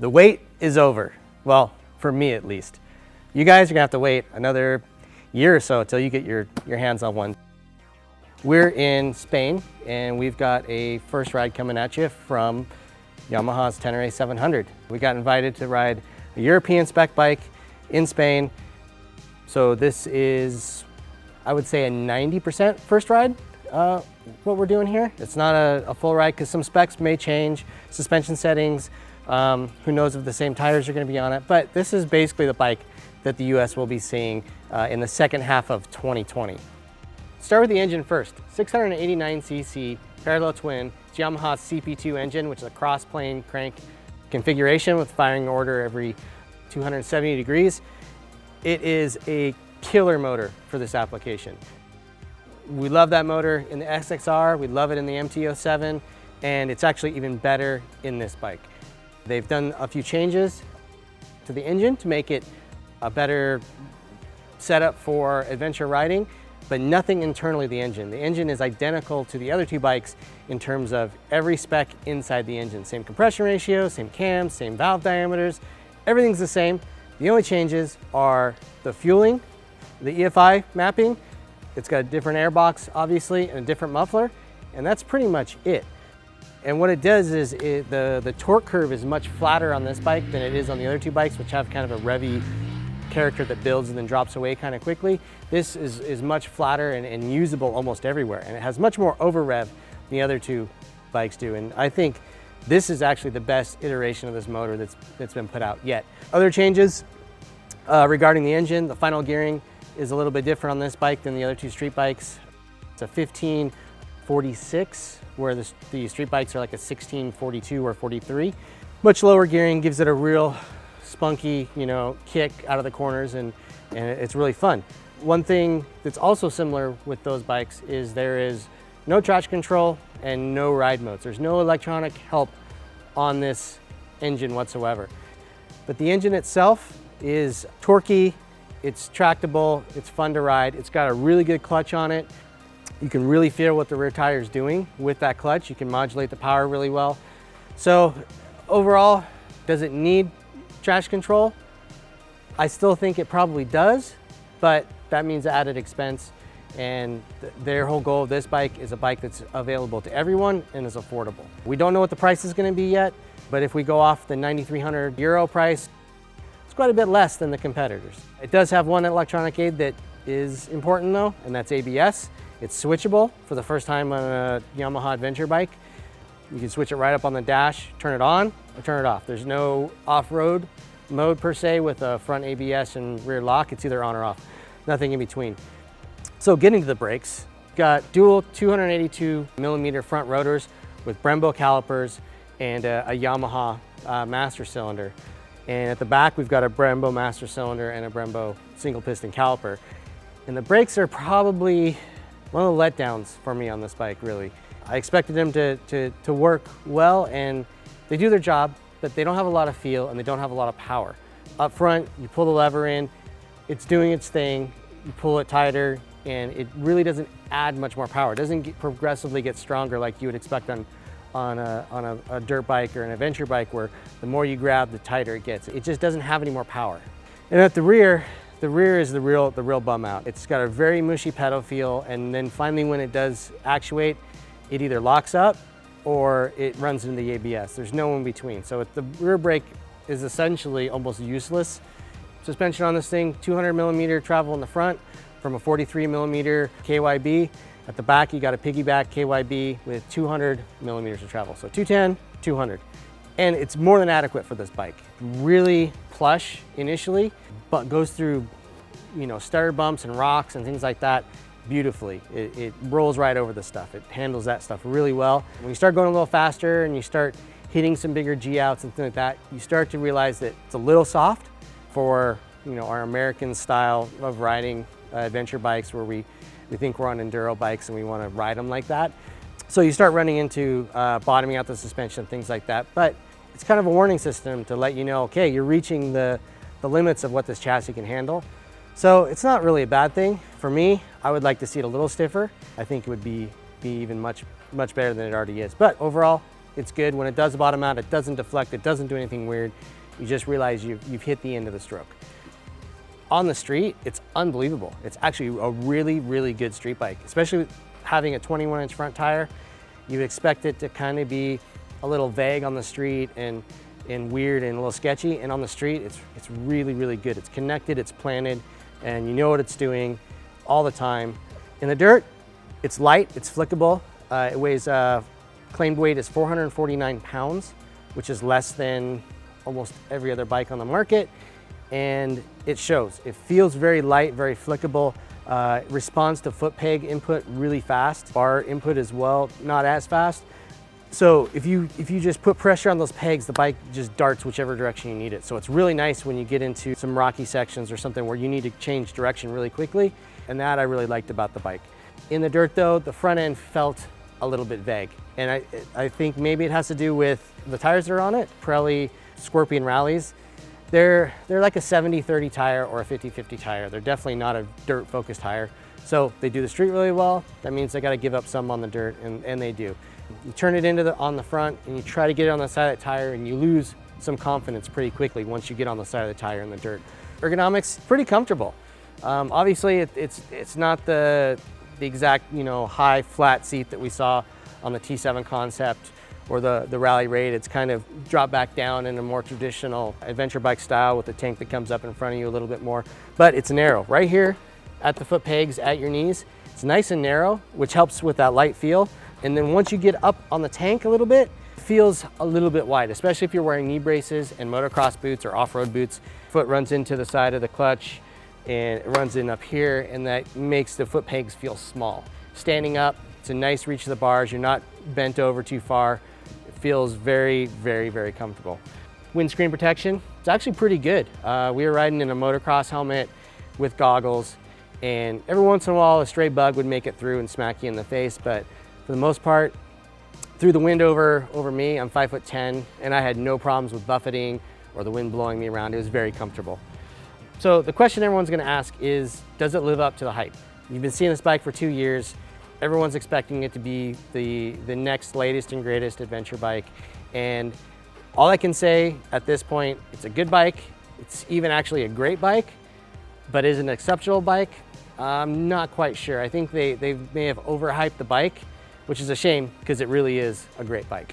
The wait is over. Well, for me at least. You guys are gonna have to wait another year or so until you get your hands on one. We're in Spain and we've got a first ride coming at you from Yamaha's Tenere 700. We got invited to ride a European spec bike in Spain. So this is, I would say, a 90% first ride, what we're doing here. It's not a full ride because some specs may change, suspension settings, who knows if the same tires are gonna be on it, but this is basically the bike that the US will be seeing in the second half of 2020. Start with the engine first. 689cc, parallel twin, Yamaha CP2 engine, which is a cross-plane crank configuration with firing order every 270 degrees. It is a killer motor for this application. We love that motor in the XSR, we love it in the MT-07, and it's actually even better in this bike. They've done a few changes to the engine to make it a better setup for adventure riding, but nothing internally the engine. The engine is identical to the other two bikes in terms of every spec inside the engine. Same compression ratio, same cams, same valve diameters, everything's the same. The only changes are the fueling, the EFI mapping. It's got a different airbox, obviously, and a different muffler, and that's pretty much it. And what it does is the torque curve is much flatter on this bike than it is on the other two bikes, which have kind of a revvy character that builds and then drops away kind of quickly. This is much flatter and usable almost everywhere, and it has much more over rev than the other two bikes do. And I think this is actually the best iteration of this motor that's been put out yet. Other changes regarding the engine, the final gearing is a little bit different on this bike than the other two street bikes. It's a 1546, where the street bikes are like a 1642 or 43. Much lower gearing gives it a real spunky, you know, kick out of the corners, and it's really fun. One thing that's also similar with those bikes is there is no traction control and no ride modes. There's no electronic help on this engine whatsoever. But the engine itself is torquey, it's tractable, it's fun to ride. It's got a really good clutch on it. You can really feel what the rear tire is doing with that clutch. You can modulate the power really well. So overall, does it need traction control? I still think it probably does, but that means added expense. And their whole goal of this bike is a bike that's available to everyone and is affordable. We don't know what the price is going to be yet, but if we go off the 9,300 euro price, it's quite a bit less than the competitors. It does have one electronic aid that is important though, and that's ABS. It's switchable for the first time on a Yamaha adventure bike. You can switch it right up on the dash, turn it on or turn it off. There's no off-road mode per se with a front ABS and rear lock. It's either on or off, nothing in between. So getting to the brakes, got dual 282mm front rotors with Brembo calipers and a Yamaha master cylinder. And at the back, we've got a Brembo master cylinder and a Brembo single piston caliper. And the brakes are probably one of the letdowns for me on this bike, really. I expected them to work well, and they do their job, but they don't have a lot of feel and they don't have a lot of power. Up front, you pull the lever in, it's doing its thing, you pull it tighter, and it really doesn't add much more power. It doesn't progressively get stronger like you would expect on a dirt bike or an adventure bike, where the more you grab, the tighter it gets. It just doesn't have any more power. And at the rear is the real bum out. It's got a very mushy pedal feel, and then finally when it does actuate, it either locks up or it runs into the ABS. There's no in between. So the rear brake is essentially almost useless. Suspension on this thing, 200mm travel in the front, from a 43mm KYB. At the back, you got a piggyback KYB with 200mm of travel. So 210, 200. And it's more than adequate for this bike. Really plush initially, but goes through, you know, starter bumps and rocks and things like that beautifully. It rolls right over the stuff. It handles that stuff really well. When you start going a little faster and you start hitting some bigger G outs and things like that, you start to realize that it's a little soft for, you know, our American style of riding adventure bikes, where we think we're on enduro bikes and we want to ride them like that. So you start running into bottoming out the suspension, things like that. But it's kind of a warning system to let you know, okay, you're reaching the limits of what this chassis can handle. So it's not really a bad thing. For me, I would like to see it a little stiffer. I think it would be even much better than it already is. But overall, it's good. When it does bottom out, it doesn't deflect, it doesn't do anything weird. You just realize you've hit the end of the stroke. On the street, it's unbelievable. It's actually a really, really good street bike, especially having a 21-inch front tire. You expect it to kind of be a little vague on the street and weird and a little sketchy, and on the street, it's really, really good. It's connected, it's planted, and you know what it's doing all the time. In the dirt, it's light, it's flickable. It weighs, claimed weight is 449 pounds, which is less than almost every other bike on the market, and it shows. It feels very light, very flickable. It responds to foot peg input really fast. Bar input as well, not as fast. So if you just put pressure on those pegs, the bike just darts whichever direction you need it. So it's really nice when you get into some rocky sections or something where you need to change direction really quickly, and that I really liked about the bike. In the dirt though, the front end felt a little bit vague, and I think maybe it has to do with the tires that are on it. Pirelli Scorpion Rallies, they're like a 70-30 tire or a 50-50 tire. They're definitely not a dirt focused tire. So they do the street really well. That means they got to give up some on the dirt, and they do. You turn it into on the front and you try to get it on the side of the tire, and you lose some confidence pretty quickly once you get on the side of the tire in the dirt. Ergonomics, pretty comfortable. Obviously it's not the exact, you know, high flat seat that we saw on the T7 concept or the Rally Raid. It's kind of dropped back down in a more traditional adventure bike style with the tank that comes up in front of you a little bit more, but it's narrow. Right here at the foot pegs at your knees, it's nice and narrow, which helps with that light feel. And then once you get up on the tank a little bit, it feels a little bit wide, especially if you're wearing knee braces and motocross boots or off-road boots. Foot runs into the side of the clutch and it runs in up here, and that makes the foot pegs feel small. Standing up, it's a nice reach to the bars. You're not bent over too far. It feels very, very, very comfortable. Windscreen protection, it's actually pretty good. We were riding in a motocross helmet with goggles, and every once in a while a stray bug would make it through and smack you in the face, but for the most part, through the wind over me, I'm 5'10", and I had no problems with buffeting or the wind blowing me around. It was very comfortable. So the question everyone's gonna ask is, does it live up to the hype? You've been seeing this bike for 2 years. Everyone's expecting it to be the next latest and greatest adventure bike. And all I can say at this point, it's a good bike. It's even actually a great bike, but is it an exceptional bike? I'm not quite sure. I think they may have overhyped the bike, which is a shame because it really is a great bike.